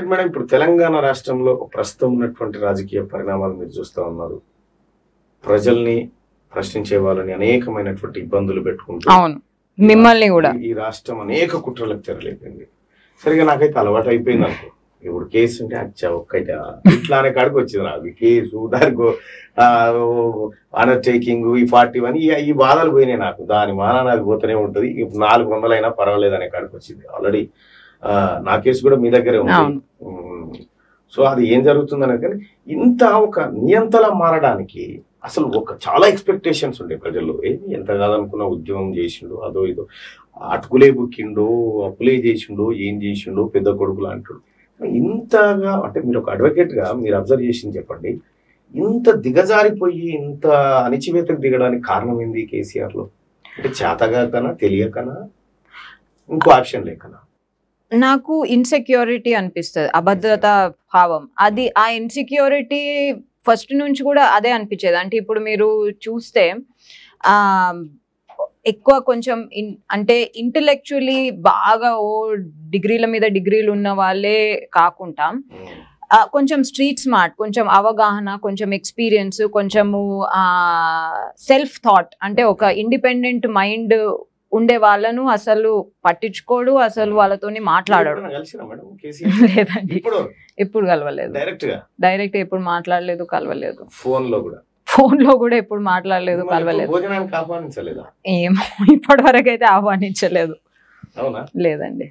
Right madam, ఇప్పుడు తెలంగాణ రాష్ట్రంలో ప్రస్తుతం ఉన్నటువంటి రాజకీయ పరిణామాలు మీరు చూస్తూ ఉన్నారు. ప్రజల్ని ప్రశ్నించే వాళ్ళని అనేకమైనటువంటి ఇబ్బందులు పెట్టుకుంటారు. మిమ్మల్ని కూడా ఈ రాష్ట్రం అనేక కుట్రలకు తెరలేపింది. సరిగా నాకైతే అలవాటు అయిపోయింది అనుకో, ఇప్పుడు కేసు ఉంటే అచ్చా ఒక్కైతే ఇట్లానే కాడికి వచ్చింది నాకు కేసు దానికో అండర్టేకింగ్ ఈ పార్టీ అని ఈ బాధలు పోయినాయి నాకు. దాని మానానికి పోతూనే ఉంటుంది. 400 అయినా పర్వాలేదు అనే కాడికి వచ్చింది. ఆల్రెడీ నా కేసు కూడా మీ దగ్గరే ఉంది. సో అది ఏం జరుగుతుంది అనేది, కానీ ఇంత ఒక నియంతలా మారడానికి అసలు ఒక చాలా ఎక్స్పెక్టేషన్స్ ఉండే ప్రజల్లో. ఏది ఎంత కాదనుకున్న ఉద్యమం చేసిండు, అదో ఇదో అటుకులే బుక్కిండో అప్పులే చేసిండో ఏం చేసిండో పెద్ద కొడుకులు అంటాడు. ఇంతగా అంటే మీరు ఒక అడ్వకేట్గా మీరు అబ్జర్వ్ చేసింది చెప్పండి, ఇంత దిగజారిపోయి ఇంత అణిచివేతకు దిగడానికి కారణం ఏంది కేసీఆర్లో? అంటే చేతగాకనా, తెలియకనా, ఇంకో ఆప్షన్ లేకనా? నాకు ఇన్సెక్యూరిటీ అనిపిస్తుంది, అభద్రత భావం. అది ఆ ఇన్సెక్యూరిటీ ఫస్ట్ నుంచి కూడా అదే అనిపించేది. అంటే ఇప్పుడు మీరు చూస్తే ఎక్కువ కొంచెం అంటే ఇంటలెక్చువల్లీ బాగా ఓ డిగ్రీల మీద డిగ్రీలు ఉన్న వాళ్ళే కాకుండా కొంచెం స్ట్రీట్ స్మార్ట్, కొంచెం అవగాహన, కొంచెం ఎక్స్పీరియన్స్, కొంచెము సెల్ఫ్ థాట్, అంటే ఒక ఇండిపెండెంట్ మైండ్ ఉండే వాళ్ళను అసలు పట్టించుకోడు, అసలు వాళ్ళతోని మాట్లాడాడు. లేదండి, ఎప్పుడు కలవలేదు, డైరెక్ట్ ఎప్పుడు మాట్లాడలేదు, కలవలేదు. ఫోన్ లో కూడా ఎప్పుడు మాట్లాడలేదు, కలవలేదు. ఏమో, ఇప్పటి వరకు అయితే ఆహ్వానించలేదు. లేదండి.